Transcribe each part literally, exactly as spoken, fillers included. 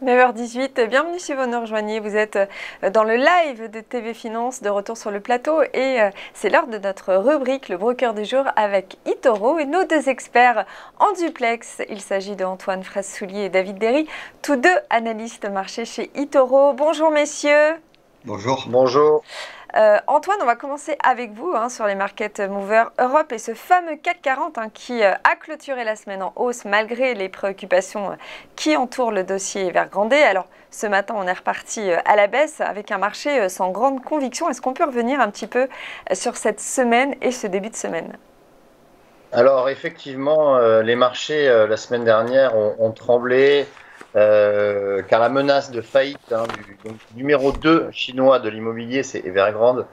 neuf heures dix-huit, bienvenue si vous nous rejoignez, vous êtes dans le live de T V Finance, de retour sur le plateau et c'est l'heure de notre rubrique Le Broker du jour avec eToro et nos deux experts en duplex, il s'agit de Antoine Fraissoulier et David Derry, tous deux analystes marché chez eToro. Bonjour messieurs. Bonjour. Bonjour. Euh, Antoine, on va commencer avec vous hein, sur les market movers Europe et ce fameux CAC quarante hein, qui euh, a clôturé la semaine en hausse malgré les préoccupations euh, qui entourent le dossier Evergrande. Alors ce matin, on est reparti euh, à la baisse avec un marché euh, sans grande conviction. Est-ce qu'on peut revenir un petit peu sur cette semaine et ce début de semaine? Alors effectivement, euh, les marchés euh, la semaine dernière ont, ont tremblé. Euh, car la menace de faillite hein, du donc, numéro deux chinois de l'immobilier, c'est Evergrande,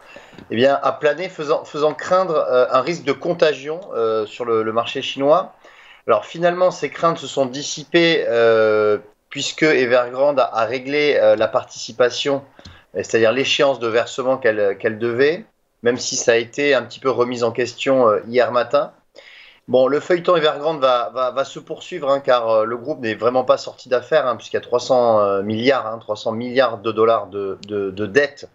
eh bien, a plané faisant, faisant craindre euh, un risque de contagion euh, sur le, le marché chinois. Alors finalement, ces craintes se sont dissipées euh, puisque Evergrande a, a réglé euh, la participation, c'est-à-dire l'échéance de versement qu'elle qu'elle devait, même si ça a été un petit peu remis en question euh, hier matin. Bon, le feuilleton Evergrande va, va, va se poursuivre hein, car le groupe n'est vraiment pas sorti d'affaires hein, puisqu'il y a trois cents milliards, hein, trois cents milliards de dollars de, de, de dettes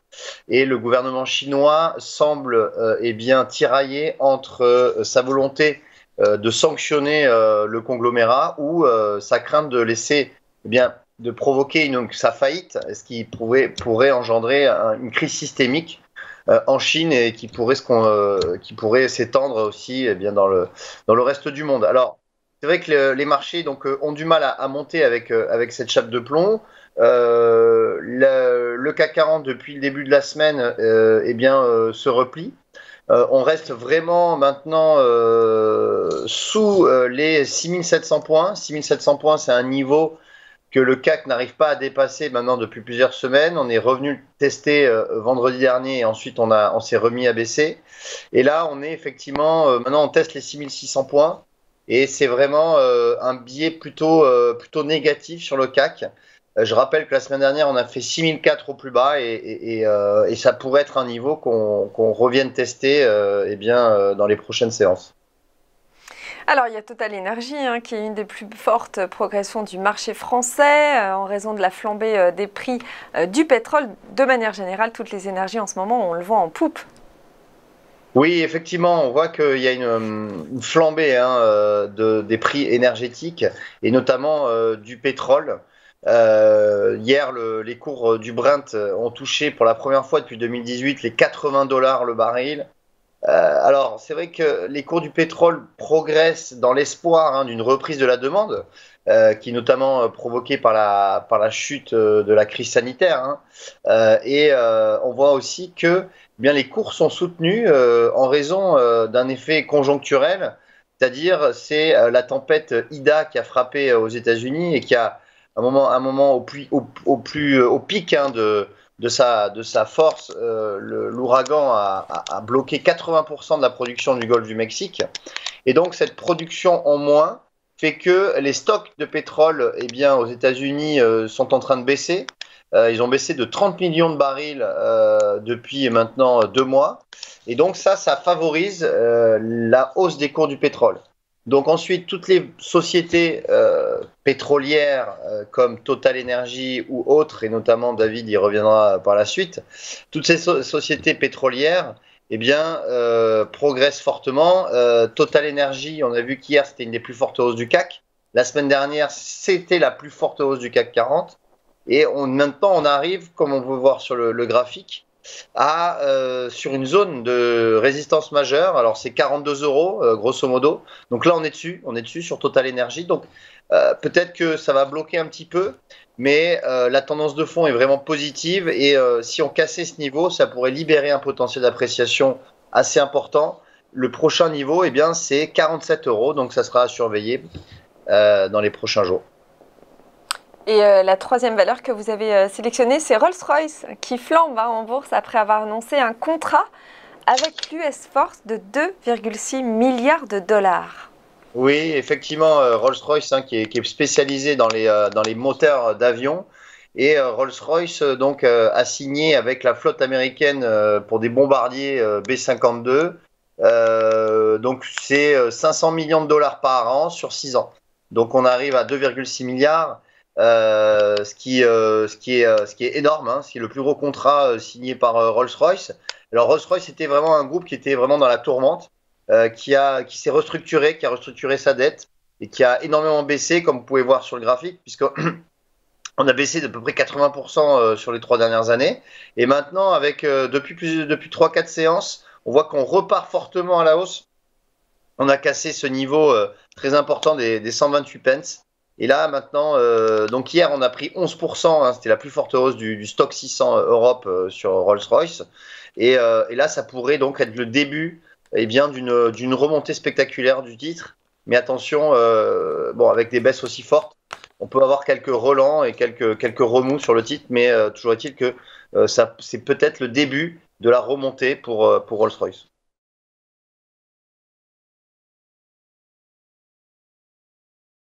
et le gouvernement chinois semble euh, eh bien, tiraillé entre euh, sa volonté euh, de sanctionner euh, le conglomérat ou euh, sa crainte de laisser, eh bien, de provoquer une, sa faillite, ce qui pourrait, pourrait engendrer un, une crise systémique en Chine et qui pourrait, ce qu'on, euh, qui pourrait s'étendre aussi eh bien, dans, le, dans le reste du monde. Alors, c'est vrai que le, les marchés donc, ont du mal à, à monter avec, euh, avec cette chape de plomb. Euh, le, le CAC quarante, depuis le début de la semaine, euh, eh bien, euh, se replie. Euh, on reste vraiment maintenant euh, sous euh, les six mille sept cents points. six mille sept cents points, c'est un niveau que le CAC n'arrive pas à dépasser maintenant depuis plusieurs semaines. On est revenu tester euh, vendredi dernier et ensuite on, a, on s'est remis à baisser. Et là, on est effectivement, euh, maintenant on teste les six mille six cents points et c'est vraiment euh, un biais plutôt, euh, plutôt négatif sur le CAC. Euh, je rappelle que la semaine dernière, on a fait six mille quatre au plus bas et, et, et, euh, et ça pourrait être un niveau qu'on, qu'on revienne tester euh, eh bien, euh, dans les prochaines séances. Alors, il y a TotalEnergies hein, qui est une des plus fortes progressions du marché français euh, en raison de la flambée euh, des prix euh, du pétrole. De manière générale, toutes les énergies en ce moment, on le vend en poupe. Oui, effectivement, on voit qu'il y a une, une flambée hein, de, des prix énergétiques et notamment euh, du pétrole. Euh, hier, le, les cours du Brent ont touché pour la première fois depuis deux mille dix-huit les quatre-vingts dollars le baril. Euh, alors, c'est vrai que les cours du pétrole progressent dans l'espoir hein, d'une reprise de la demande, euh, qui est notamment euh, provoquée par la, par la chute euh, de la crise sanitaire. Hein. Euh, et euh, on voit aussi que eh bien, les cours sont soutenus euh, en raison euh, d'un effet conjoncturel, c'est-à-dire c'est euh, la tempête Ida qui a frappé euh, aux États-Unis et qui a un moment, un moment au, plus, au, au, plus, au pic hein, de... De sa, de sa force, euh, le, l'ouragan a, a, a bloqué quatre-vingts pour cent de la production du golfe du Mexique. Et donc, cette production en moins fait que les stocks de pétrole eh bien, aux États-Unis euh, sont en train de baisser. Euh, ils ont baissé de trente millions de barils euh, depuis maintenant deux mois. Et donc, ça, ça favorise euh, la hausse des cours du pétrole. Donc ensuite, toutes les sociétés euh, pétrolières euh, comme TotalEnergies ou autres, et notamment David y reviendra par la suite, toutes ces so- sociétés pétrolières eh bien, euh, progressent fortement. Euh, TotalEnergies, on a vu qu'hier, c'était une des plus fortes hausses du CAC. La semaine dernière, c'était la plus forte hausse du CAC quarante. Et on, maintenant, on arrive, comme on peut voir sur le, le graphique, à, euh, sur une zone de résistance majeure. Alors c'est quarante-deux euros euh, grosso modo, donc là on est dessus, on est dessus sur TotalEnergies, donc euh, peut-être que ça va bloquer un petit peu, mais euh, la tendance de fond est vraiment positive et euh, si on cassait ce niveau, ça pourrait libérer un potentiel d'appréciation assez important. Le prochain niveau, eh bien, c'est quarante-sept euros, donc ça sera à surveiller euh, dans les prochains jours. Et euh, la troisième valeur que vous avez euh, sélectionnée, c'est Rolls-Royce qui flambe hein, en bourse après avoir annoncé un contrat avec l'U S Force de deux virgule six milliards de dollars. Oui, effectivement, euh, Rolls-Royce hein, qui est, qui est spécialisé dans les, euh, dans les moteurs d'avions. Et euh, Rolls-Royce euh, donc, euh, a signé avec la flotte américaine euh, pour des bombardiers euh, B cinquante-deux. Euh, donc c'est euh, cinq cents millions de dollars par an sur six ans. Donc on arrive à deux virgule six milliards. euh, ce, qui, euh, ce, qui est, ce qui est énorme, hein, c'est le plus gros contrat euh, signé par euh, Rolls-Royce. Alors Rolls-Royce était vraiment un groupe qui était vraiment dans la tourmente, euh, qui, a, qui s'est restructuré, qui a restructuré sa dette et qui a énormément baissé, comme vous pouvez voir sur le graphique, puisque on a baissé d'à peu près quatre-vingts pour cent sur les trois dernières années. Et maintenant, avec, euh, depuis, plus, depuis trois quatre séances, on voit qu'on repart fortement à la hausse. On a cassé ce niveau euh, très important des, des cent vingt-huit pence. Et là, maintenant, euh, donc hier, on a pris onze pour cent. Hein, c'était la plus forte hausse du, du stock six cents Europe euh, sur Rolls-Royce. Et, euh, et là, ça pourrait donc être le début eh bien, d'une, d'une remontée spectaculaire du titre. Mais attention, euh, bon, avec des baisses aussi fortes, on peut avoir quelques relents et quelques, quelques remous sur le titre. Mais euh, toujours est-il que euh, ça, c'est peut-être le début de la remontée pour, pour Rolls-Royce.